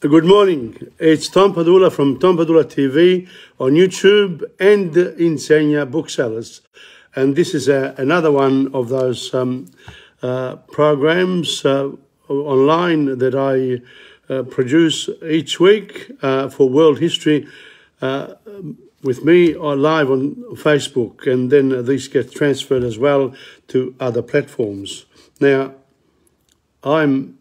Good morning. It's Tom Padula from Tom Padula TV on YouTube and Insegna Booksellers. And this is another one of those programs online that I produce each week for world history with me live on Facebook. And then these get transferred as well to other platforms. Now, I'm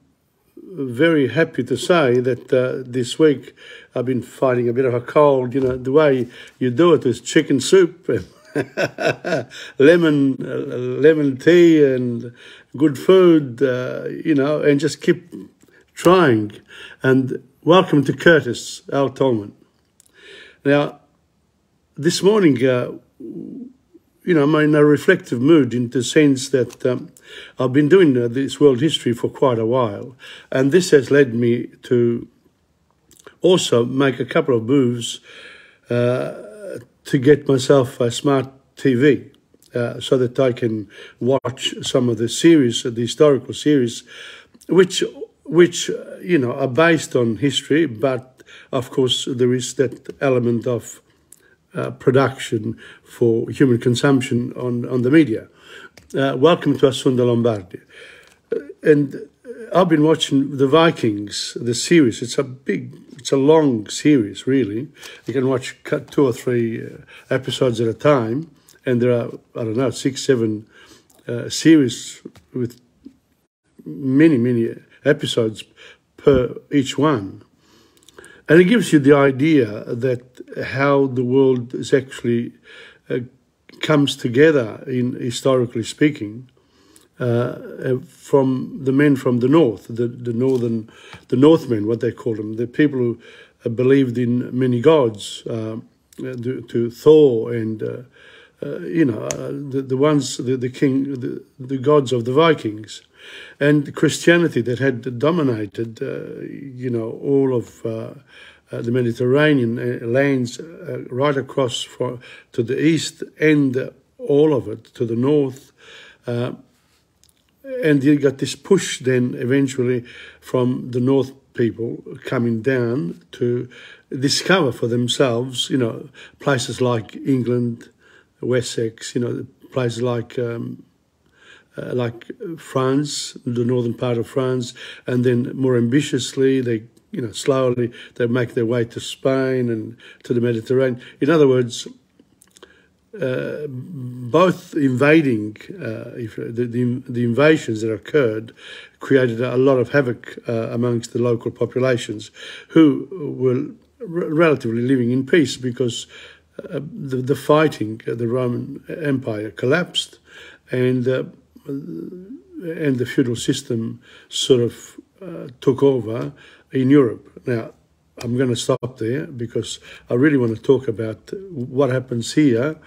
very happy to say that this week I've been fighting a bit of a cold. You know, the way you do it is chicken soup and lemon tea and good food, you know, and just keep trying. And welcome to Curtis Al Tolman. Now, this morning, you know, I'm in a reflective mood in the sense that I've been doing this world history for quite a while. And this has led me to also make a couple of moves to get myself a smart TV so that I can watch some of the series, the historical series, which you know, are based on history. But, of course, there is that element of production for human consumption on the media. Welcome to Asunda Lombardi. And I've been watching The Vikings, the series. It's a long series, really. You can watch two or three episodes at a time. And there are, I don't know, six, seven series with many, many episodes per each one. And it gives you the idea that how the world is actually comes together, in historically speaking, from the men from the north, the Northmen, what they called them, the people who believed in many gods, to Thor and you know, the ones, the gods of the Vikings. And Christianity that had dominated, you know, all of the Mediterranean lands right across to the east and all of it to the north. And you got this push then eventually from the north people coming down to discover for themselves, you know, places like England, Wessex, you know, places like France, the northern part of France, and then more ambitiously, they, you know, slowly they make their way to Spain and to the Mediterranean. In other words, both invading, the invasions that occurred created a lot of havoc amongst the local populations, who were relatively living in peace because the fighting, the Roman Empire collapsed, and the feudal system sort of took over in Europe. Now, I'm going to stop there because I really want to talk about what happens here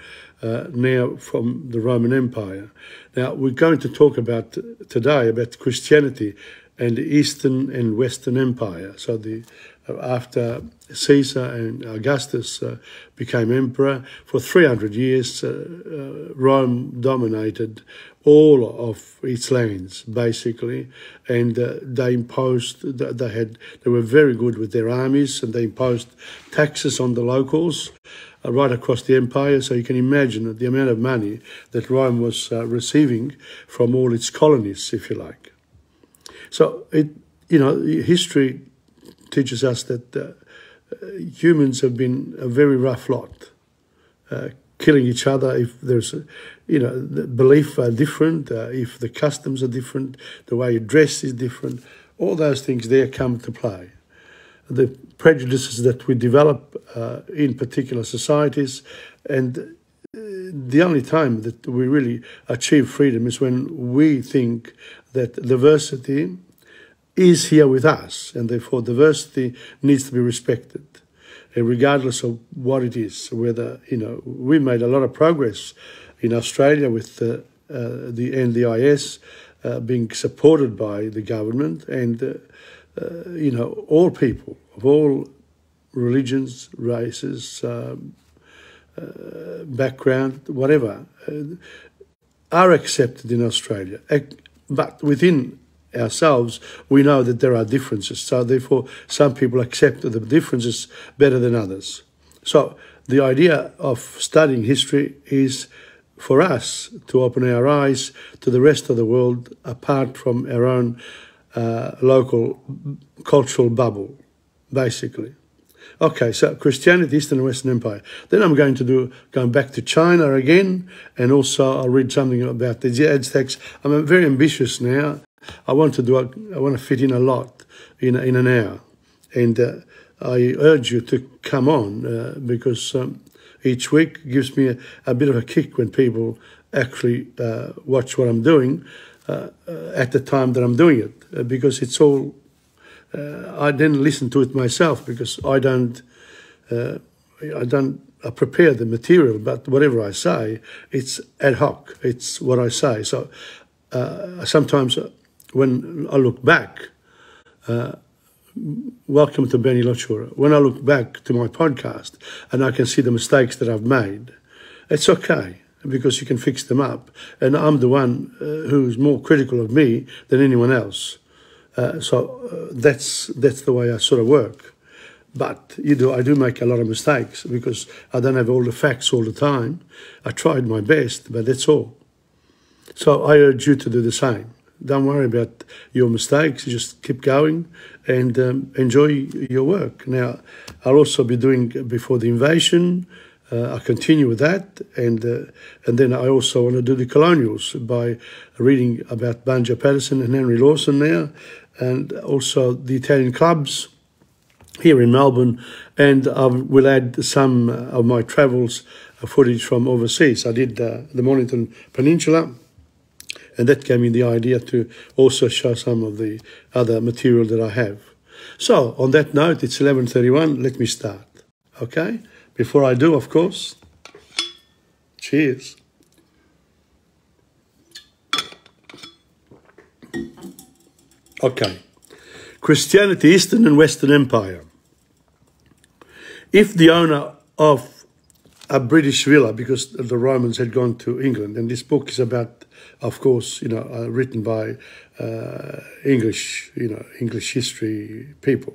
now from the Roman Empire. Now, we're going to talk about today about Christianity and the Eastern and Western Empire. So the after Caesar and Augustus became emperor, for 300 years, Rome dominated all of its lands, basically, and they imposed, they were very good with their armies, and they imposed taxes on the locals right across the empire. So you can imagine the amount of money that Rome was receiving from all its colonies, if you like. So, you know, history teaches us that humans have been a very rough lot, killing each other if there's, you know, the beliefs are different, if the customs are different, the way you dress is different, all those things there come to play. The prejudices that we develop in particular societies, and the only time that we really achieve freedom is when we think that diversity is here with us, and therefore diversity needs to be respected, and regardless of what it is, whether, you know, we made a lot of progress in Australia with the NDIS being supported by the government, and, you know, all people of all religions, races, background, whatever, are accepted in Australia. But within ourselves, we know that there are differences. So therefore, some people accept the differences better than others. So the idea of studying history is for us to open our eyes to the rest of the world apart from our own local cultural bubble, basically. Okay, so Christianity, Eastern and Western Empire. Then I'm going to going back to China again, and also I'll read something about the Aztecs. I'm very ambitious now. I want to fit in a lot in an hour, and I urge you to come on because each week gives me a bit of a kick when people actually watch what I'm doing at the time that I'm doing it, because it's all. I then listen to it myself because I prepare the material, but whatever I say, it's ad hoc. It's what I say. So sometimes when I look back, welcome to Benny Lachura. When I look back to my podcast and I can see the mistakes that I've made, it's okay because you can fix them up. And I'm the one who's more critical of me than anyone else. That's the way I sort of work, but I do make a lot of mistakes because I don't have all the facts all the time. I tried my best, but that's all. So I urge you to do the same. Don't worry about your mistakes. Just keep going and enjoy your work. Now, I'll also be doing Before the Invasion. I continue with that, and then I also want to do the colonials by reading about Banjo Patterson and Henry Lawson now, and also the Italian clubs here in Melbourne, and I will add some of my travels footage from overseas. I did the Mornington Peninsula, and that gave me the idea to also show some of the other material that I have. So, on that note, it's 11:31. Let me start, okay? Before I do, of course, cheers. Okay, Christianity, Eastern and Western Empire. If the owner of a British villa, because the Romans had gone to England, and this book is about, of course, written by English history people.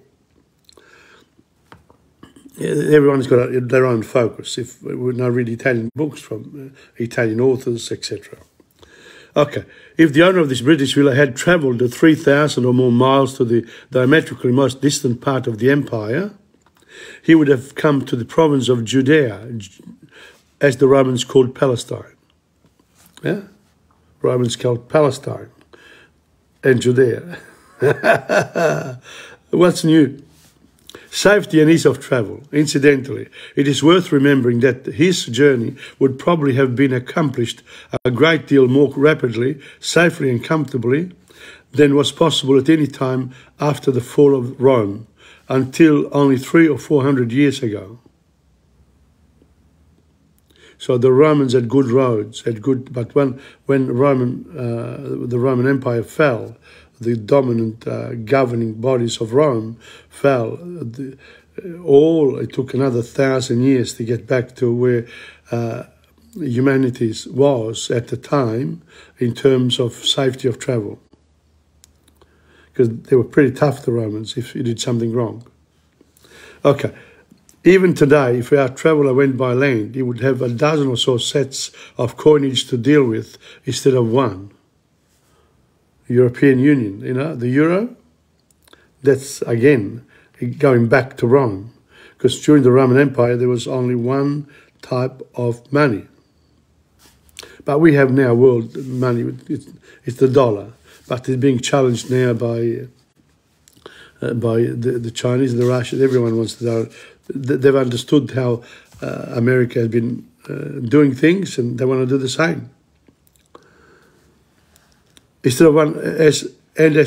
Everyone's got their own focus. If when I read Italian books from Italian authors, etc. Okay, if the owner of this British villa had travelled the 3,000 or more miles to the diametrically most distant part of the empire, he would have come to the province of Judea, as the Romans called Palestine. Yeah, Romans called Palestine and Judea. What's new? Safety and ease of travel. Incidentally, it is worth remembering that his journey would probably have been accomplished a great deal more rapidly, safely and comfortably than was possible at any time after the fall of Rome, until only 300 or 400 years ago. So the Romans had good roads, but when the Roman Empire fell, the dominant governing bodies of Rome fell. It took another 1,000 years to get back to where humanities was at the time in terms of safety of travel. Because they were pretty tough, the Romans, if you did something wrong. Okay. Even today, if our traveller went by land, he would have a dozen or so sets of coinage to deal with instead of one. European Union, the euro, that's again going back to Rome, because during the Roman Empire there was only one type of money. But we have now world money, it's the dollar, but it's being challenged now by the Chinese, the Russians, everyone wants to know. They've understood how America has been doing things and they want to do the same. Instead of one, as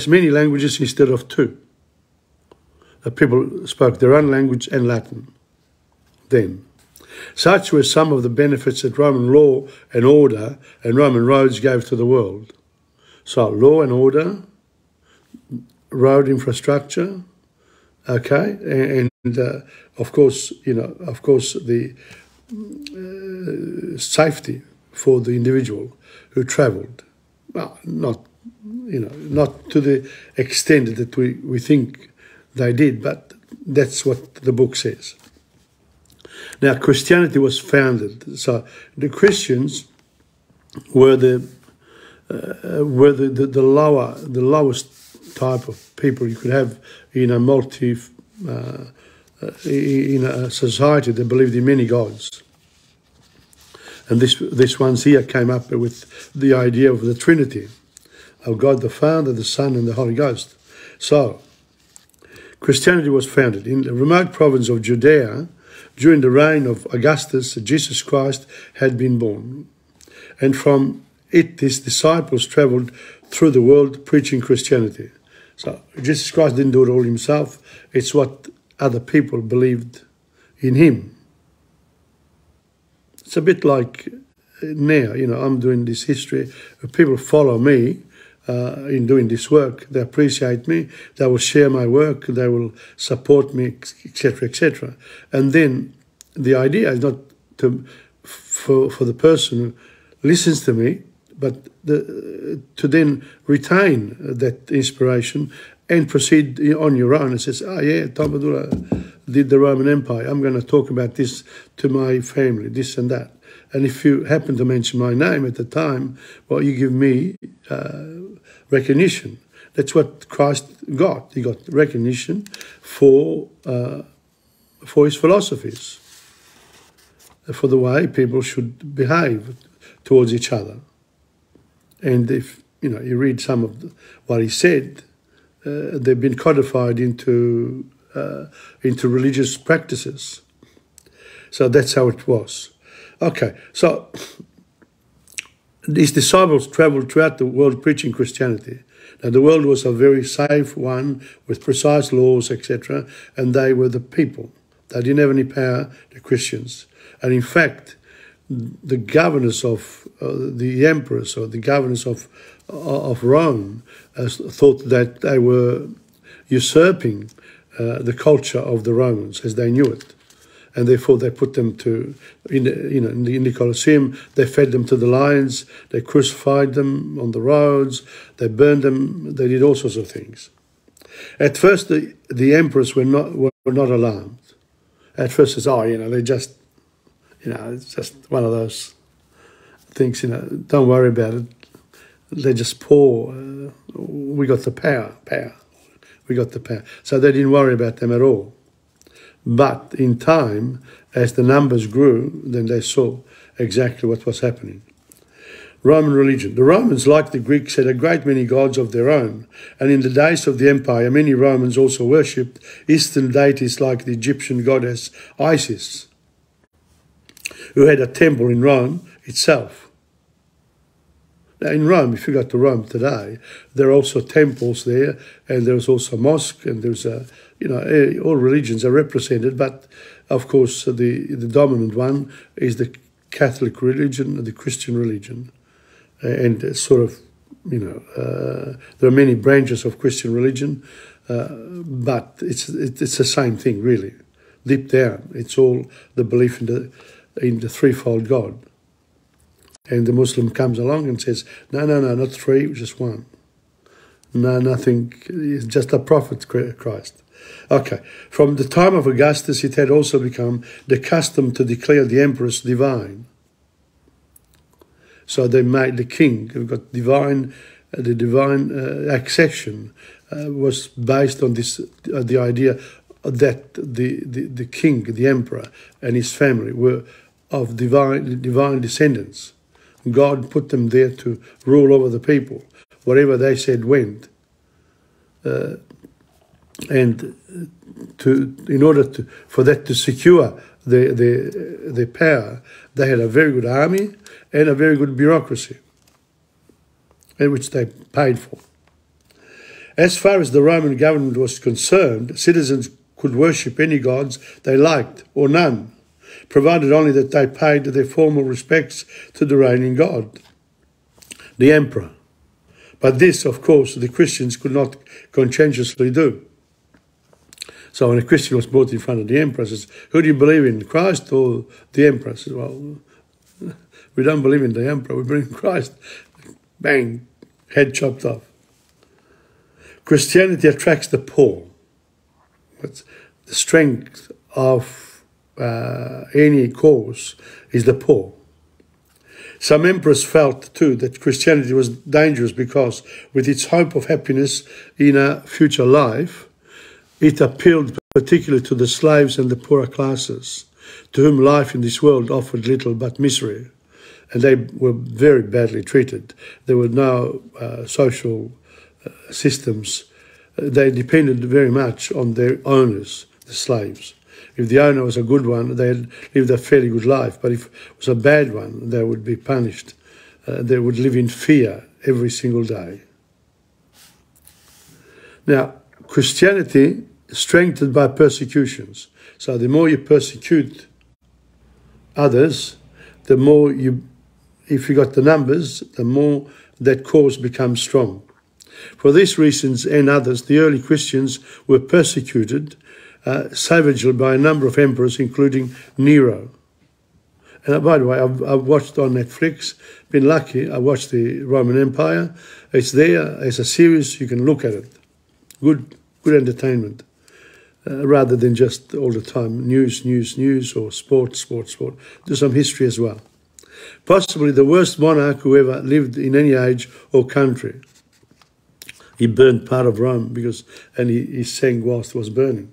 many languages instead of two. The people spoke their own language and Latin then. Such were some of the benefits that Roman law and order and Roman roads gave to the world. So law and order, road infrastructure, okay, and of course, the safety for the individual who travelled. Well, not you know, not to the extent that we think they did, but that's what the book says. Now, Christianity was founded, so the Christians were the lowest type of people you could have in a in a society that believed in many gods. And this one's here came up with the idea of the Trinity, of God the Father, the Son, and the Holy Ghost. So, Christianity was founded in the remote province of Judea during the reign of Augustus. Jesus Christ had been born, and from it his disciples travelled through the world preaching Christianity. So, Jesus Christ didn't do it all himself. It's what other people believed in him. It's a bit like now, you know, I'm doing this history. People follow me in doing this work. They appreciate me. They will share my work. They will support me, etc., etc. And then the idea is not to for the person who listens to me, but to then retain that inspiration and proceed on your own and says, oh yeah, Tom Padula did the Roman Empire. I'm going to talk about this to my family, this and that. And if you happen to mention my name at the time, well, you give me recognition. That's what Christ got. He got recognition for his philosophies, for the way people should behave towards each other. And if, you know, you read some of what he said, they've been codified into religious practices. So that's how it was. Okay, so these disciples travelled throughout the world preaching Christianity. Now, the world was a very safe one with precise laws, etc., and they were the people. They didn't have any power, the Christians. And in fact, the governors of the emperors or the governors of Rome thought that they were usurping the culture of the Romans as they knew it, and therefore they put them in the Colosseum. They fed them to the lions. They crucified them on the roads. They burned them. They did all sorts of things. At first, the emperors were not alarmed. At first, it's it's just one of those things. You know, don't worry about it. They're just poor. We got the power. We got the power. So they didn't worry about them at all. But in time, as the numbers grew, then they saw exactly what was happening. Roman religion. The Romans, like the Greeks, had a great many gods of their own. And in the days of the empire, many Romans also worshipped Eastern deities like the Egyptian goddess Isis, who had a temple in Rome itself. Now in Rome, if you go to Rome today, there are also temples there, and there's also a mosque, and there's a, you know, all religions are represented, but of course the dominant one is the Catholic religion, the Christian religion, and sort of, you know, there are many branches of Christian religion, but it's the same thing really. Deep down, it's all the belief in the threefold God. And the Muslim comes along and says, no, not three, just one. No, nothing, it's just a prophet, Christ. Okay, from the time of Augustus, it had also become the custom to declare the emperors divine. So they made the king, who got divine, the divine accession was based on this, the idea that the king, the emperor, and his family were of divine descendants. God put them there to rule over the people. Whatever they said went. In order for that to secure their power, they had a very good army and a very good bureaucracy, which they paid for. As far as the Roman government was concerned, citizens could worship any gods they liked or none, provided only that they paid their formal respects to the reigning god, the emperor. But this, of course, the Christians could not conscientiously do. So when a Christian was brought in front of the emperor, he says, who do you believe in, Christ or the emperor? He says, well, we don't believe in the emperor, we believe in Christ. Bang, head chopped off. Christianity attracts the poor. That's the strength of any cause is the poor. Some emperors felt too that Christianity was dangerous because with its hope of happiness in a future life, it appealed particularly to the slaves and the poorer classes, to whom life in this world offered little but misery, and they were very badly treated. There were no social systems. They depended very much on their owners, the slaves. If the owner was a good one, they lived a fairly good life, but if it was a bad one, they would be punished. They would live in fear every single day. Now, Christianity is strengthened by persecutions. So the more you persecute others, the more you, if you got the numbers, the more that cause becomes strong. For these reasons and others, the early Christians were persecuted savagely by a number of emperors, including Nero. And by the way, I've watched on Netflix, been lucky, I watched the Roman Empire. It's there, it's a series, you can look at it. Good entertainment, rather than just all the time news, or sport. Do some history as well. Possibly the worst monarch who ever lived in any age or country. He burned part of Rome and he sang whilst it was burning.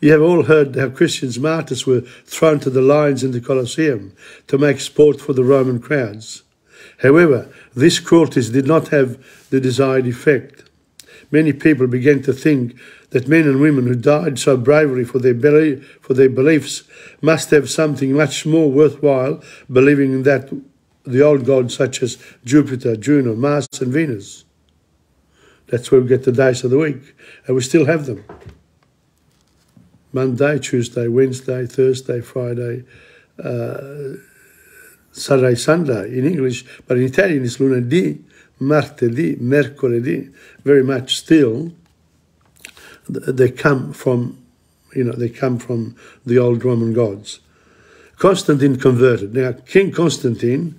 You have all heard how Christians martyrs were thrown to the lions in the Colosseum to make sport for the Roman crowds. However, these cruelties did not have the desired effect. Many people began to think that men and women who died so bravely for their beliefs must have something much more worthwhile believing in that the old gods such as Jupiter, Juno, Mars and Venus. That's where we get the days of the week, and we still have them. Monday, Tuesday, Wednesday, Thursday, Friday, Saturday, Sunday in English, but in Italian it's lunedì, martedì, mercoledì. Very much still, they come from, they come from the old Roman gods. Constantine converted. Now, King Constantine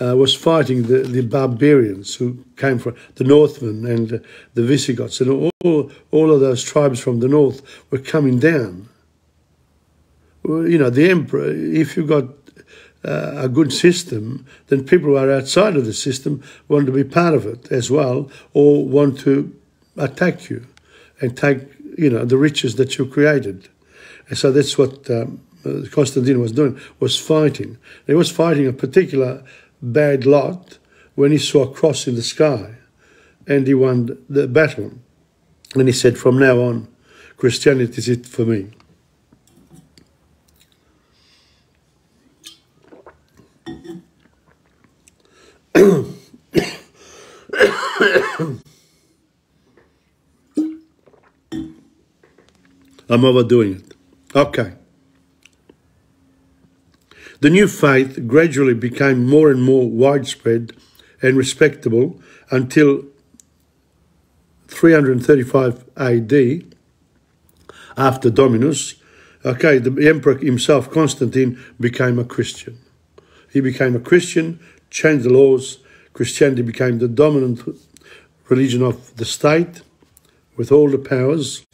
was fighting the barbarians who came from the Northmen and the Visigoths, and all of those tribes from the north were coming down. Well, the emperor, if you've got a good system, then people who are outside of the system want to be part of it as well, or want to attack you and take, the riches that you created. And so that's what Constantine was doing, was fighting. He was fighting a particular bad lot when he saw a cross in the sky, and he won the battle, and he said, from now on, Christianity is it for me. I'm overdoing it. Okay. The new faith gradually became more and more widespread and respectable until 335 AD, after Dominus. Okay, the emperor himself, Constantine, became a Christian. He became a Christian, changed the laws. Christianity became the dominant religion of the state with all the powers.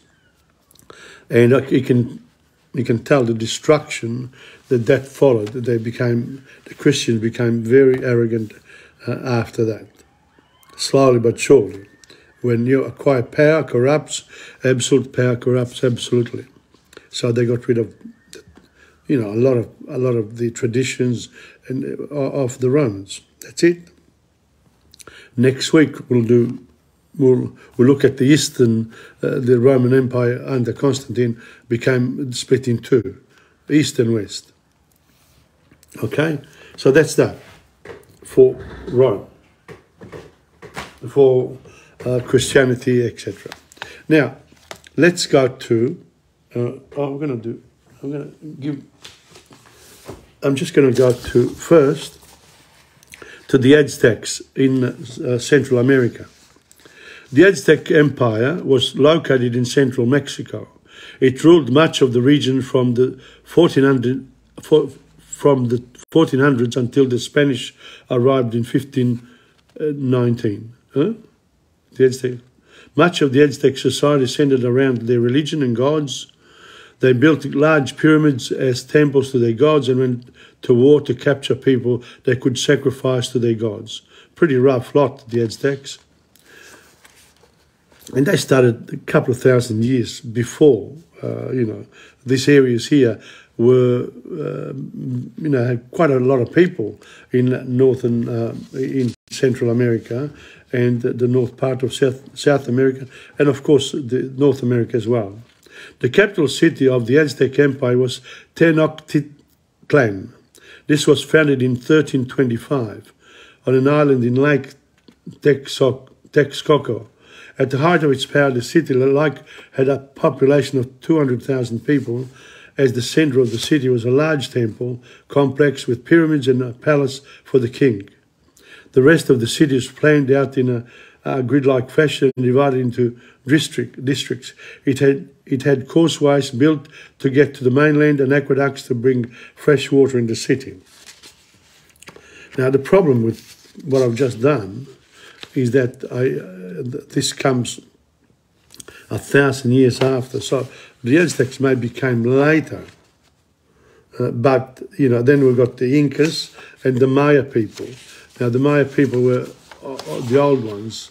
And you can tell the destruction that followed. The Christians became very arrogant after that, slowly but surely. When you acquire power, corrupts, absolute power corrupts absolutely. So they got rid of, a lot of the traditions of the Romans. That's it. Next week we'll look at the Eastern, the Roman Empire under Constantine became split in two, East and West. Okay, so that's that for Rome, for Christianity, etc. Now, let's go to. I'm just going to go to first to the Aztecs in Central America. The Aztec Empire was located in central Mexico. It ruled much of the region from the 1400s until the Spanish arrived in 1519. Huh? The Aztec. Much of the Aztec society centered around their religion and gods. They built large pyramids as temples to their gods and went to war to capture people they could sacrifice to their gods. Pretty rough lot, the Aztecs. And they started a couple of thousand years before, you know, these areas here were, you know, had quite a lot of people in northern, in Central America and the north part of South America, and of course the North America as well. The capital city of the Aztec Empire was Tenochtitlan. This was founded in 1325 on an island in Lake Texcoco. At the height of its power, the city had a population of 200,000 people. As the centre of the city was a large temple complex with pyramids and a palace for the king. The rest of the city is planned out in a grid-like fashion and divided into districts. It had causeways built to get to the mainland and aqueducts to bring fresh water in the city. Now, the problem with what I've just done is that this comes 1,000 years after. So the Aztecs maybe came later. But, you know, then we've got the Incas and the Maya people. Now, the Maya people were the old ones.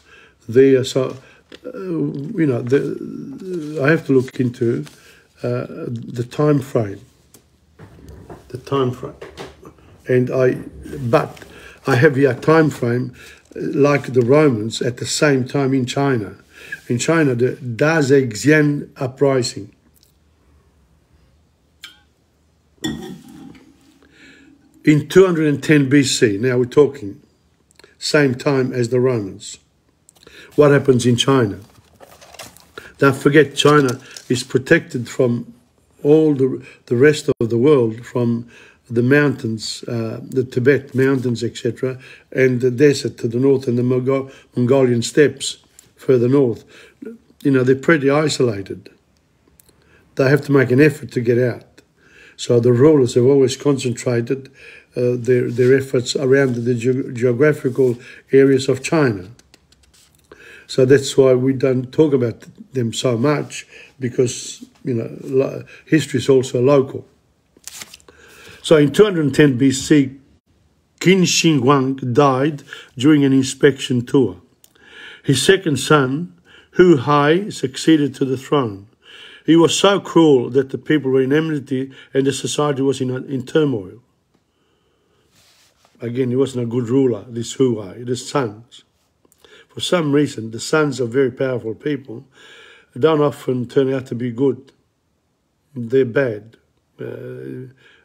They are so... you know, I have to look into the time frame. The time frame, but I have here a time frame like the Romans at the same time in China. In China, the Da Zexiang uprising. In 210 BC, now we're talking, same time as the Romans. What happens in China? Don't forget, China is protected from all the rest of the world, from the mountains, the Tibet mountains, etc., and the desert to the north and the Mongolian steppes further north. You know, they're pretty isolated. They have to make an effort to get out. So the rulers have always concentrated their efforts around the geographical areas of China. So that's why we don't talk about them so much, because, you know, history is also local. So in 210 BC, Qin Shi Huang died during an inspection tour. His second son, Hu Hai, succeeded to the throne. He was so cruel that the people were in enmity and the society was in turmoil. Again, he wasn't a good ruler, this Hu Hai, the sons. For some reason, the sons of very powerful people don't often turn out to be good. They're bad. I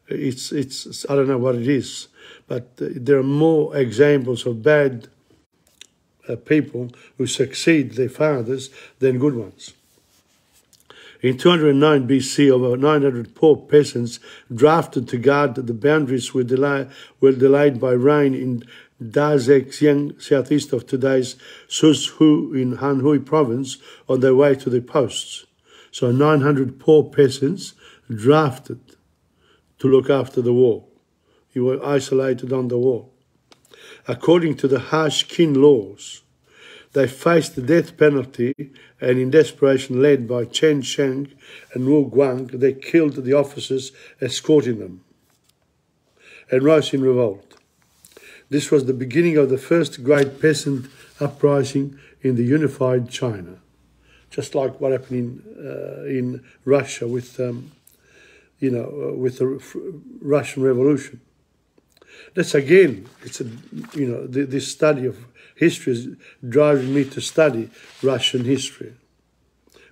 don't know what it is, but there are more examples of bad people who succeed their fathers than good ones. In 209 BC, over 900 poor peasants drafted to guard the boundaries were delayed by rain in Da Zexiang, southeast of today's Suzhou in Anhui province, on their way to the posts. So 900 poor peasants drafted to look after the wall. You were isolated on the wall. According to the harsh Qin laws, they faced the death penalty, and in desperation, led by Chen Sheng and Wu Guang, they killed the officers escorting them and rose in revolt. This was the beginning of the first great peasant uprising in the unified China, just like what happened in Russia with, you know, with the Russian Revolution. That's again, it's a, you know, this study of history is driving me to study Russian history.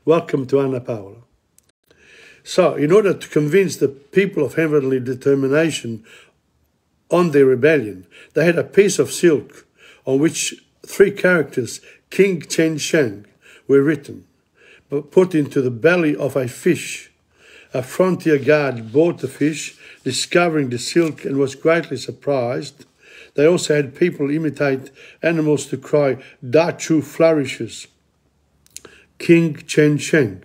Welcome to Anna Paola. So, in order to convince the people of heavenly determination on their rebellion, they had a piece of silk on which three characters, King Chen Sheng, were written, but put into the belly of a fish. A frontier guard bought the fish, discovering the silk, and was greatly surprised. They also had people imitate animals to cry, "Da Chu flourishes, King Chen Sheng,"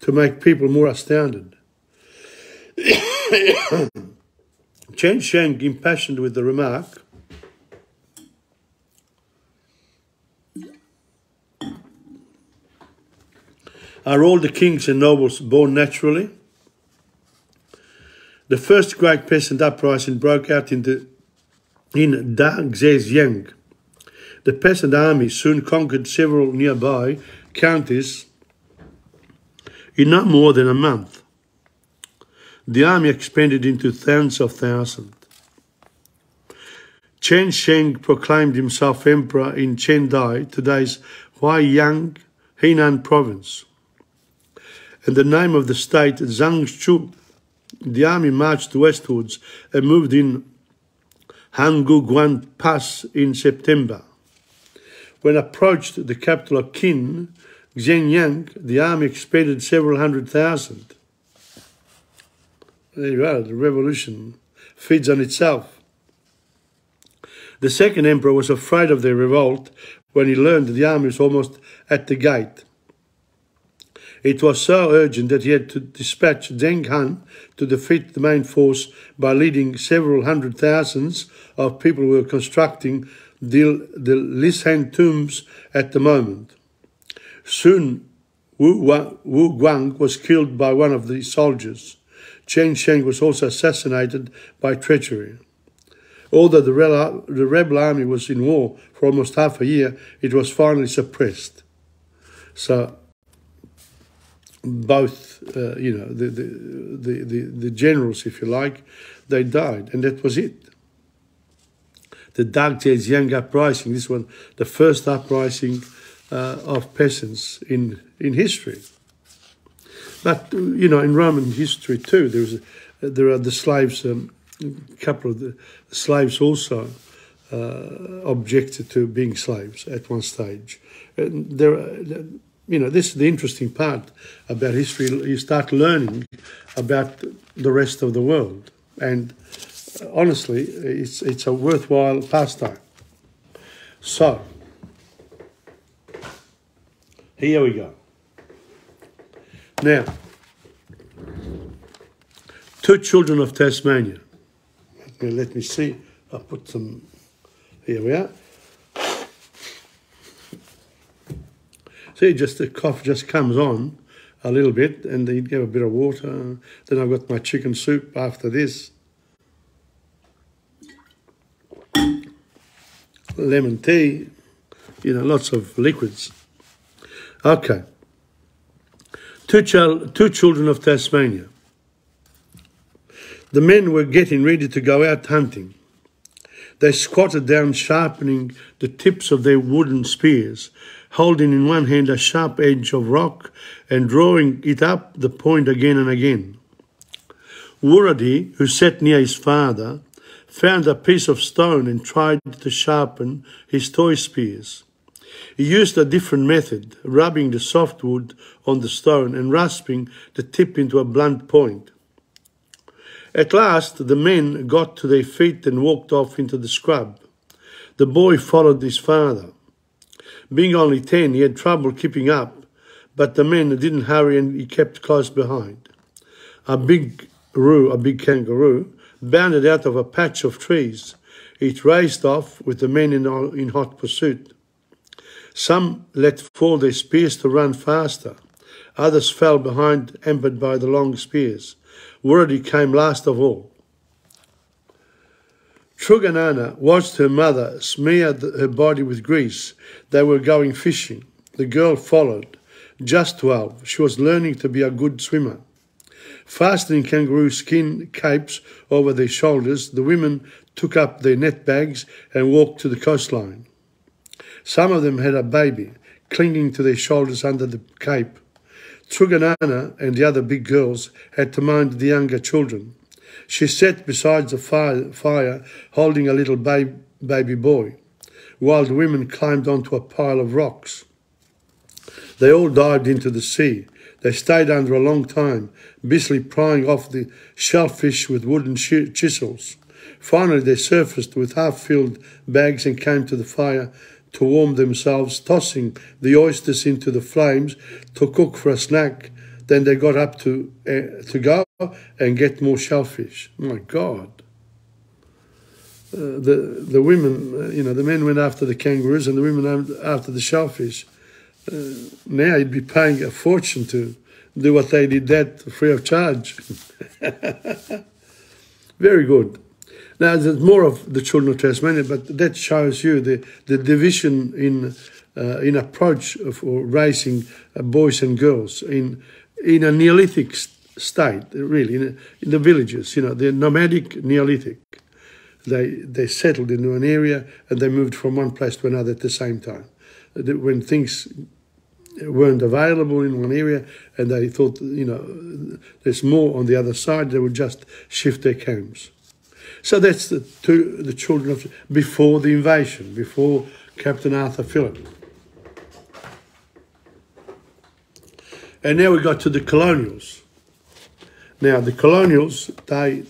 to make people more astounded. Chen Sheng, impassioned with the remark, Are all the kings and nobles born naturally? The first great peasant uprising broke out in Da Zexiang. The peasant army soon conquered several nearby counties in not more than a month. The army expanded into tens of thousands. Chen Sheng proclaimed himself emperor in Chen Dai, today's Huaiyang, Henan province. And the name of the state, Zhangchu. The army marched westwards and moved in Hanguguan Pass in September. When approached the capital of Qin, Xianyang, the army expended several hundred thousand. There you are, the revolution feeds on itself. The second emperor was afraid of their revolt when he learned the army was almost at the gate. It was so urgent that he had to dispatch Deng Han to defeat the main force by leading several hundred thousands of people who were constructing the Lishan tombs at the moment. Soon, Wu Guang was killed by one of the soldiers. Chen Sheng was also assassinated by treachery. Although the rebel army was in war for almost half a year, it was finally suppressed. So both, the generals, if you like, they died, and that was it. The Da Zexiang uprising, this one, the first uprising of peasants in history. But, you know, in Roman history too, there are the slaves, a couple of the slaves also objected to being slaves at one stage. And there are... You know, this is the interesting part about history. You start learning about the rest of the world. And honestly, it's a worthwhile pastime. So, here we go. Now, two children of Tasmania. Let me see. I'll put some... Here we are. See, just the cough just comes on a little bit, and then you give a bit of water. Then I've got my chicken soup after this. Lemon tea, you know, lots of liquids. Okay. Two children of Tasmania. The men were getting ready to go out hunting. They squatted down, sharpening the tips of their wooden spears, holding in one hand a sharp edge of rock and drawing it up the point again and again. Wuradi, who sat near his father, found a piece of stone and tried to sharpen his toy spears. He used a different method, rubbing the soft wood on the stone and rasping the tip into a blunt point. At last, the men got to their feet and walked off into the scrub. The boy followed his father. Being only 10, he had trouble keeping up, but the men didn't hurry and he kept close behind. A big kangaroo, bounded out of a patch of trees. It raced off with the men in hot pursuit. Some let fall their spears to run faster. Others fell behind, hampered by the long spears. Wurdi came last of all. Truganana watched her mother smear her body with grease. They were going fishing. The girl followed. Just 12, she was learning to be a good swimmer. Fastening kangaroo skin capes over their shoulders, the women took up their net bags and walked to the coastline. Some of them had a baby, clinging to their shoulders under the cape. Truganana and the other big girls had to mind the younger children. She sat beside the fire holding a little baby boy, while the women climbed onto a pile of rocks. They all dived into the sea. They stayed under a long time, busily prying off the shellfish with wooden chisels. Finally, they surfaced with half-filled bags and came to the fire to warm themselves, tossing the oysters into the flames to cook for a snack. Then they got up to go and get more shellfish. Oh my God. The women, you know, the men went after the kangaroos and the women after the shellfish. now I'd be paying a fortune to do what they did that free of charge. Very good. Now, there's more of the children of Tasmania, but that shows you the division in approach for raising boys and girls in a Neolithic state, really, in the villages. You know, the nomadic Neolithic. They settled into an area and they moved from one place to another at the same time. When things weren't available in one area and they thought, you know, there's more on the other side, they would just shift their camps. So that's the children of before the invasion, before Captain Arthur Phillip. And now we got to the colonials. Now the colonials, they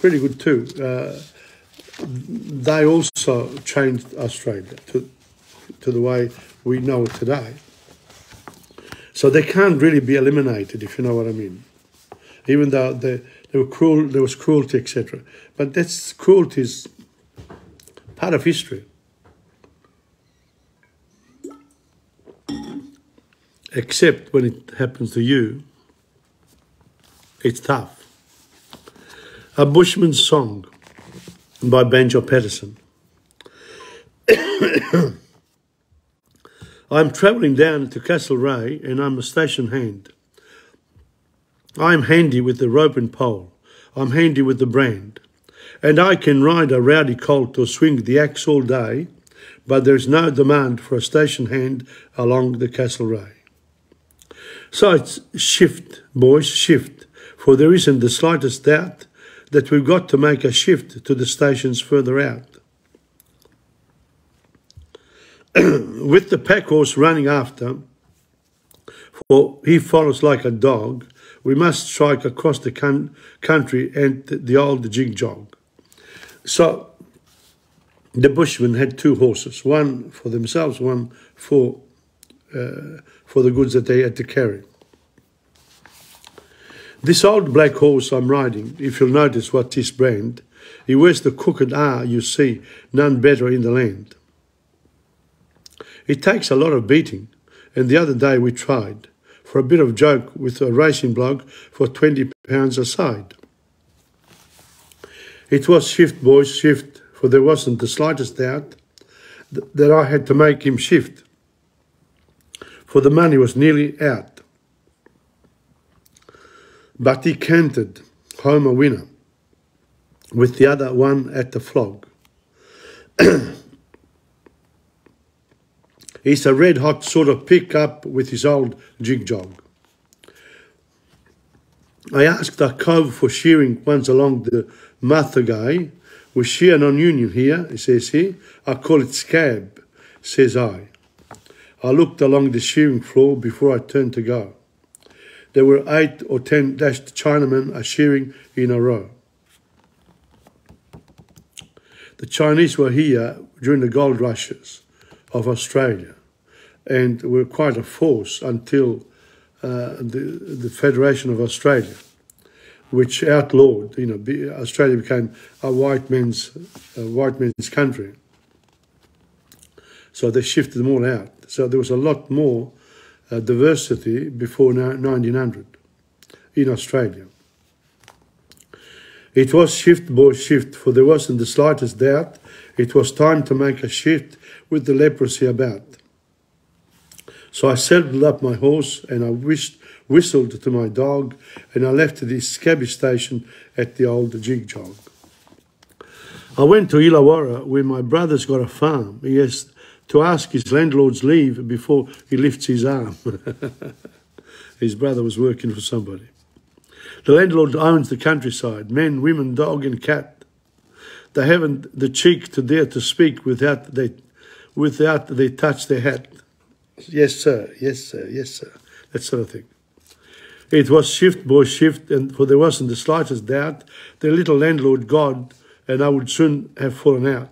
pretty good too. They also changed Australia to the way we know it today. So they can't really be eliminated, if you know what I mean. Even though they were cruel, there was cruelty, etc. But that's cruelty is part of history. Except when it happens to you, it's tough. A Bushman's Song by Banjo Patterson. I'm travelling down to Castlereagh and I'm a station hand. I'm handy with the rope and pole. I'm handy with the brand. And I can ride a rowdy colt or swing the axe all day, but there's no demand for a station hand along the Castlereagh. So it's shift, boys, shift, for there isn't the slightest doubt that we've got to make a shift to the stations further out. With the pack horse running after, for he follows like a dog, we must strike across the country and the old jig-jog. So the bushmen had two horses, one for themselves, one for the goods that they had to carry. This old black horse I'm riding, if you'll notice what his brand, he wears the crooked R you see, none better in the land. It takes a lot of beating, and the other day we tried, for a bit of joke with a racing bloke for £20 a side. It was shift, boys, shift, for there wasn't the slightest doubt that I had to make him shift, for the money was nearly out. But he cantered home a winner, with the other one at the flog. He's a red-hot sort of pick-up with his old jig-jog. I asked a cove for shearing once along the Mata Gai. We shear non-union here, says he. I call it scab, says I. I looked along the shearing floor before I turned to go. There were 8 or 10 dashed Chinamen shearing in a row. The Chinese were here during the gold rushes of Australia and were quite a force until the Federation of Australia, which outlawed, you know, Australia became a white man's country. So they shifted them all out. So there was a lot more diversity before 1900 in Australia. It was shift, boys, shift, for there wasn't the slightest doubt it was time to make a shift with the leprosy about. So I saddled up my horse and I whistled to my dog and I left this scabby station at the old jig-jog. I went to Illawarra where my brother's got a farm. He has to ask his landlord's leave before he lifts his arm. His brother was working for somebody. The landlord owns the countryside, men, women, dog and cat. They haven't the cheek to dare to speak without they touch their hat. Yes, sir, yes, sir, yes, sir. That sort of thing. It was shift, boy, shift, and for there wasn't the slightest doubt the little landlord God and I would soon have fallen out.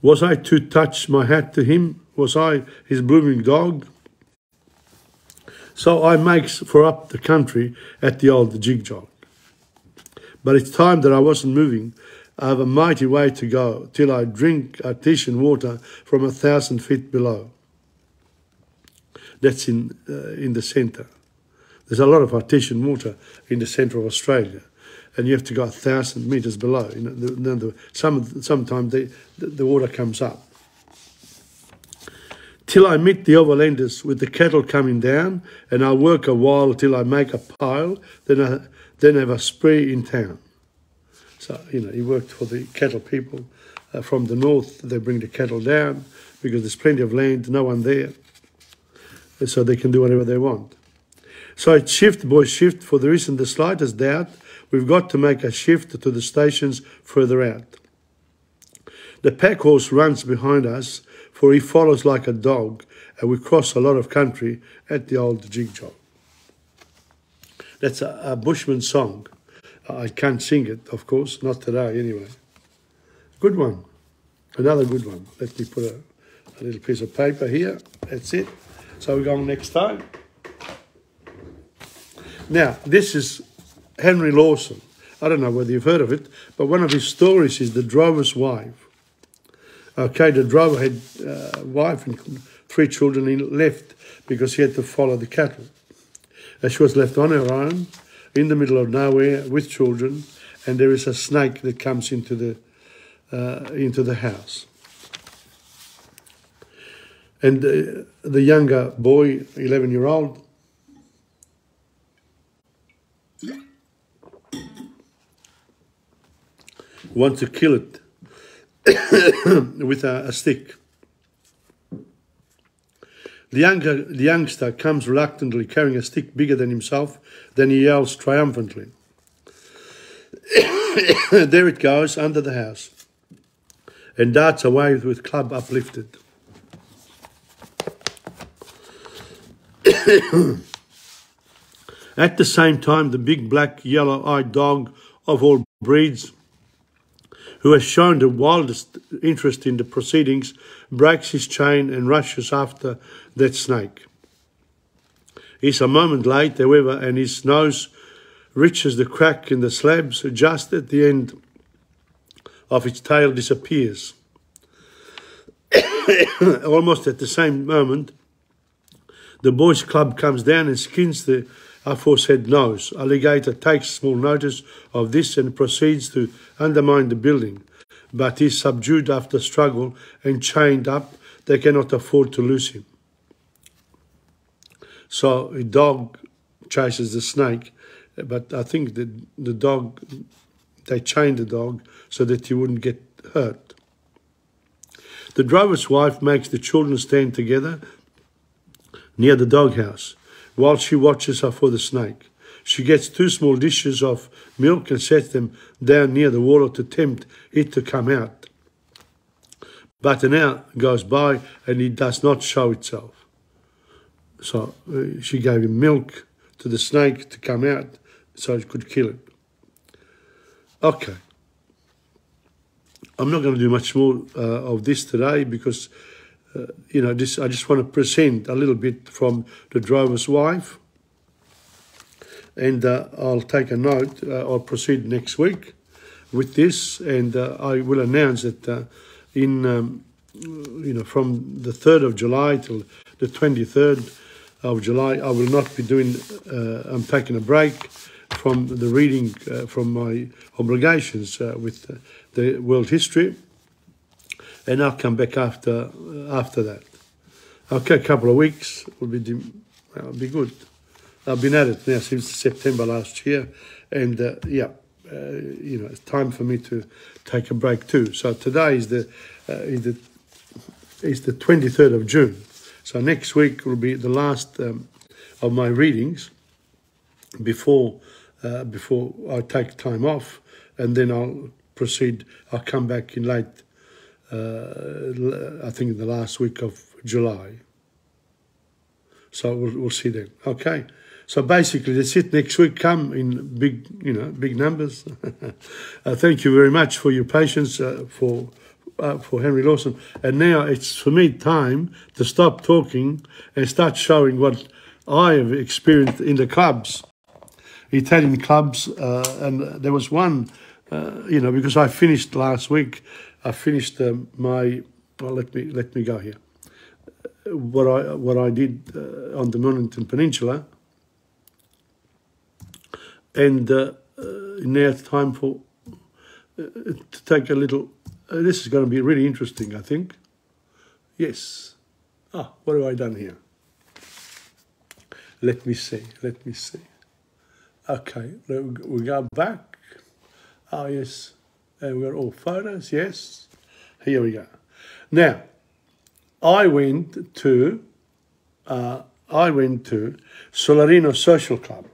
Was I to touch my hat to him? Was I his blooming dog? So I makes for up the country at the old jig-jog. But it's time that I wasn't moving I have a mighty way to go till I drink artesian water from 1,000 feet below. That's in the centre. There's a lot of artesian water in the centre of Australia, and you have to go 1,000 metres below. You know, sometimes the water comes up. Till I meet the overlanders with the cattle coming down, and I work a while till I make a pile, then have a spree in town. So, you know, he worked for the cattle people from the north. They bring the cattle down because there's plenty of land, no one there. And so they can do whatever they want. So it's shift, boy, shift, for there isn't the slightest doubt we've got to make a shift to the stations further out. The pack horse runs behind us, for he follows like a dog, and we cross a lot of country at the old jig-jog. That's a bushman song. I can't sing it, of course, not today anyway. Good one. Another good one. Let me put a little piece of paper here. That's it. So we go on next time. Now, this is Henry Lawson. I don't know whether you've heard of it, but one of his stories is The Drover's Wife. Okay, the drover had a wife and 3 children. He left because he had to follow the cattle. And she was left on her own in the middle of nowhere with children, and there is a snake that comes into the house. And the younger boy, 11-year-old, wants to kill it with a stick. The youngster comes reluctantly carrying a stick bigger than himself. Then he yells triumphantly. There it goes, under the house, and darts away with club uplifted. At the same time, the big black yellow-eyed dog of all breeds, who has shown the wildest interest in the proceedings, breaks his chain and rushes after that snake. He's a moment late, however, and his nose reaches the crack in the slabs just at the end of its tail disappears. Almost at the same moment, the boys' club comes down and skins the aforesaid nose. Alligator takes small notice of this and proceeds to undermine the building, but is subdued after struggle and chained up. They cannot afford to lose him. So the dog chases the snake, but I think that the dog, they chained the dog so that he wouldn't get hurt. The drover's wife makes the children stand together near the doghouse while she watches her for the snake. She gets 2 small dishes of milk and sets them down near the water to tempt it to come out. But an hour goes by and it does not show itself. So she gave him milk to the snake to come out so it could kill it. Okay. I'm not going to do much more of this today because, you know, this, I just want to present a little bit from The Drover's Wife. And I'll take a note. I'll proceed next week with this, and I will announce that you know, from the 3rd of July till the 23rd of July, I will not be doing, I'm taking a break from the reading from my obligations with the world history, and I'll come back after that. Okay, a couple of weeks will be good. I've been at it now since September last year, and yeah, you know, it's time for me to take a break too. So today is the 23rd of June. So next week will be the last of my readings before before I take time off, and then I'll proceed. I'll come back in late, I think, in the last week of July. So we'll see then. Okay. So basically, that's it. Next week, come in big, you know, big numbers. Thank you very much for your patience for Henry Lawson. And now it's for me time to stop talking and start showing what I have experienced in the clubs, Italian clubs. And there was one you know, because I finished last week, I finished my, well, let me go here. What I did on the Mornington Peninsula, and now it's time for to take a little. This is going to be really interesting, I think. Yes. Ah, what have I done here? Let me see. Let me see. Okay, we go back. Ah, yes. And we're all photos. Yes. Here we go. Now, I went to Solarino Social Club,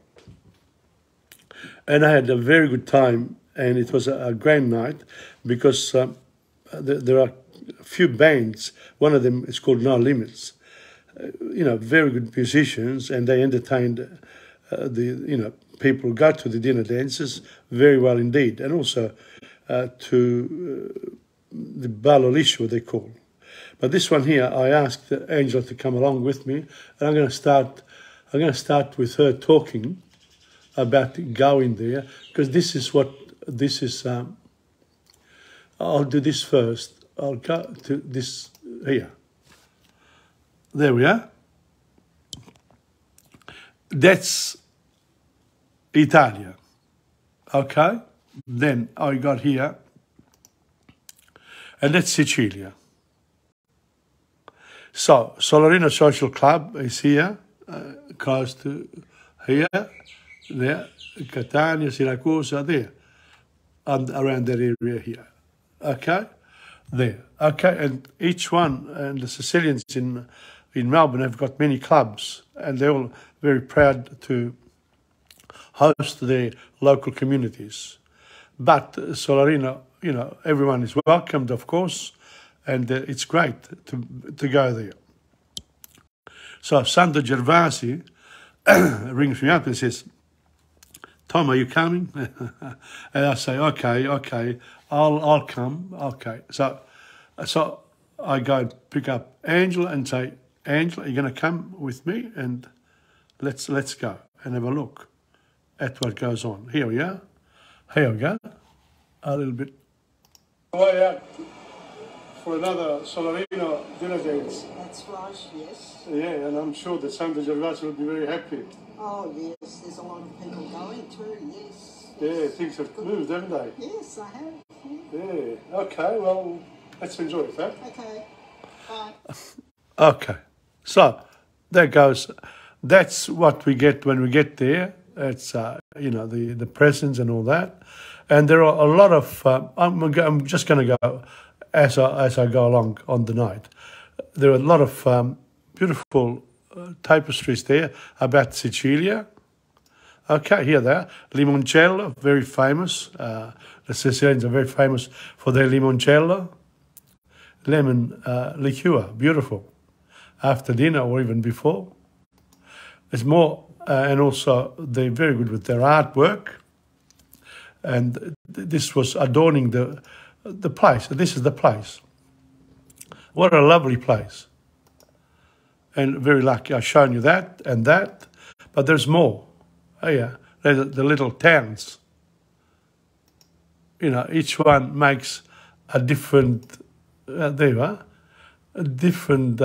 and I had a very good time. And it was a grand night because there are a few bands. One of them is called No Limits. You know, very good musicians, and they entertained the, you know, people who go to the dinner dances very well indeed, and also to the Balolisho, they call. But this one here, I asked Angela to come along with me, and I'm going to start with her talking about going there, because this is what this is. I'll do this first. I'll go to this here. There we are. That's Italia. Okay. Then I got here. And that's Sicilia. So, Solarino Social Club is here, close to here, there, Catania, Siracusa, there, and around that area here. Okay? There. Okay, and each one, and the Sicilians in Melbourne have got many clubs, and they're all very proud to host their local communities. But Solarino, you know, everyone is welcomed, of course, and it's great to go there. So Santo Gervasi rings me up and says, "Tom, are you coming?" And I say, okay, I'll come, okay. So I go and pick up Angela and say, "Angela, you're going to come with me, and let's go and have a look at what goes on." Here we are. Here we go. A little bit. Way out for another Solarino dinner dance. That's right, yes. Yeah, and I'm sure that Sandro Gervasi will be very happy. Oh, yes, there's a lot of people going too, yes. Yeah, things have moved, haven't they? Yes, I have. Yeah, okay, well, let's enjoy it, huh? Okay, bye. Okay, so there goes. That's what we get when we get there. It's you know, the presents and all that, and there are a lot of. I'm just going to go as I go along on the night. There are a lot of beautiful tapestries there about Sicilia. Okay, here they are. Limoncello, very famous. The Sicilians are very famous for their limoncello, lemon liqueur, beautiful. After dinner or even before. There's more, and also they're very good with their artwork. And this was adorning the place. This is the place. What a lovely place. And very lucky. I've shown you that and that, but there's more. Oh, yeah, there's the little towns. You know, each one makes a different, there you are, different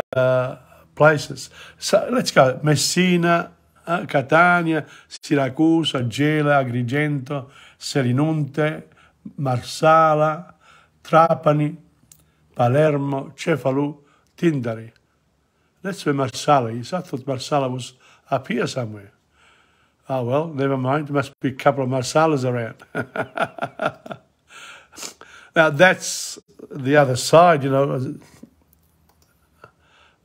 places. So let's go. Messina, Catania, Siracusa, Gela, Agrigento, Serinunte, Marsala, Trapani, Palermo, Cefalu, Tindari. That's where Marsala is. I thought Marsala was up here somewhere. Oh, well, never mind. There must be a couple of Marsalas around. Now, that's the other side, you know.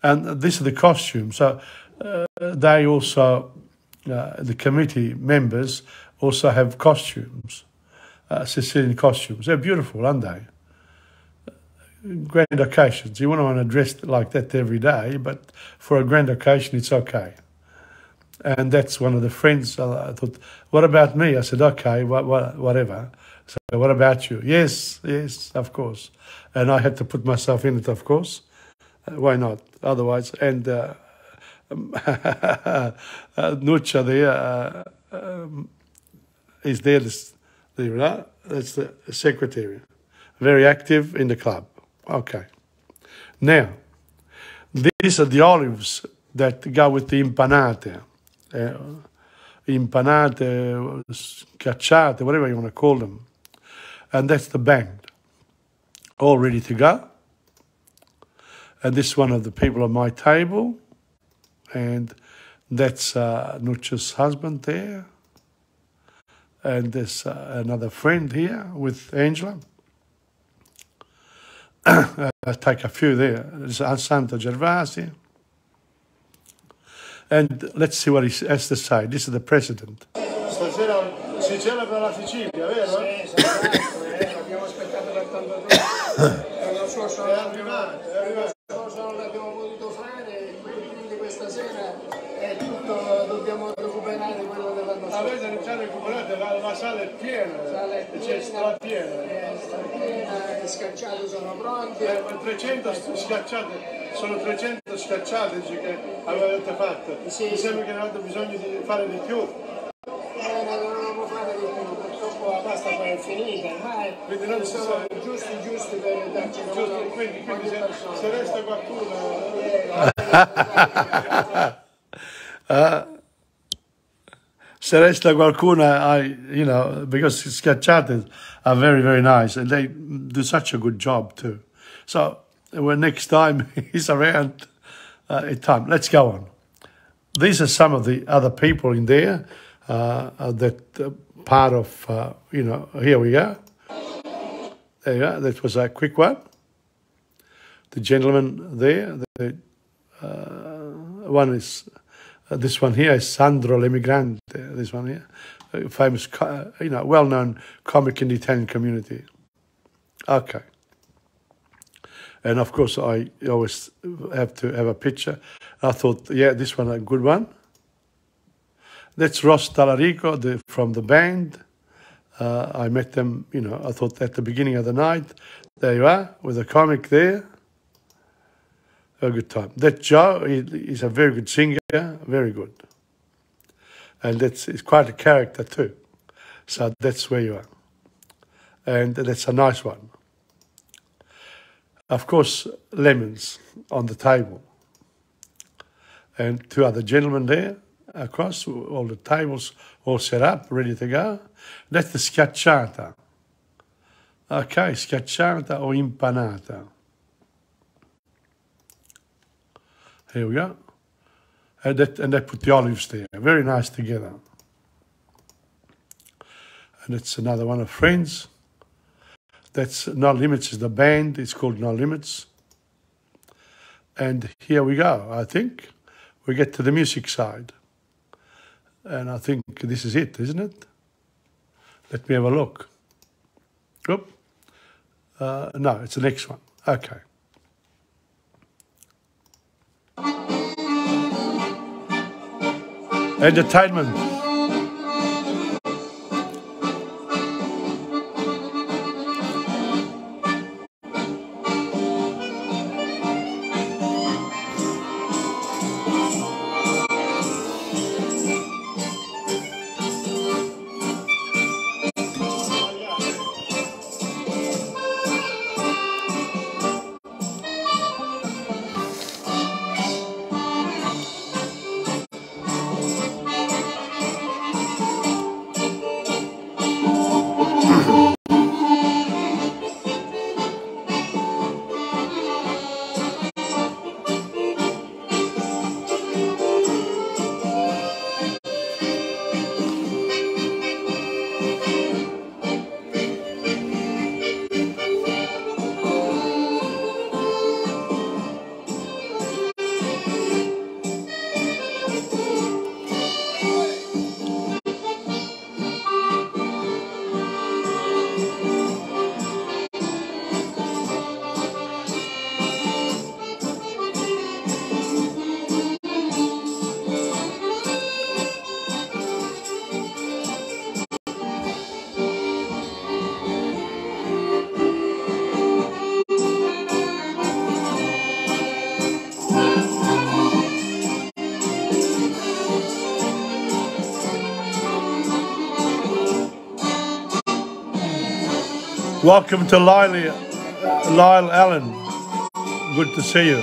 And this is the costume. So they also, the committee members, also have costumes, Sicilian costumes. They're beautiful, aren't they? Grand occasions. You wouldn't want to dress like that every day, but for a grand occasion, it's okay. And that's one of the friends. I thought, "What about me?" I said, "Okay, whatever." So, "What about you?" "Yes, yes, of course." And I had to put myself in it, of course. Why not? Otherwise, and Nuccia there is there. This That's the secretary. Very active in the club. Okay. Now, these are the olives that go with the impanate. Impanate, scacciate, whatever you want to call them. And that's the bang. All ready to go. And this is one of the people on my table. And that's Nuccia's husband there. And there's another friend here with Angela. I take a few there. There's Santo Gervasi. And let's see what he has to say. This is the president. Se resta qualcuna, you know, because scacciate are very, very nice, and they do such a good job too. So when next time he's around, it's time. Let's go on. These are some of the other people in there that part of, you know, here we go. There you go. That was a quick one. The gentleman there, the, one is... this one here is Sandro Lemigrante, this one here, a famous, you know, well-known comic in the Italian community. Okay. And, of course, I always have to have a picture. I thought, yeah, this one, a good one. That's Ross Talarico from the band. I met them, you know, I thought at the beginning of the night. There you are, with a comic there. A good time. That Joe is a very good singer, very good. And it's quite a character too. So that's where you are. And that's a nice one. Of course, lemons on the table. And two other gentlemen there across, all the tables all set up, ready to go. That's the scacciata. Okay, scacciata or impanata. Here we go. And they put the olives there. Very nice together. And it's another one of friends. That's No Limits is the band. It's called No Limits. And here we go, I think. We get to the music side. And I think this is it, isn't it? Let me have a look. Oop. No, it's the next one. Okay. Entertainment. Welcome to Lyle Allen. Good to see you.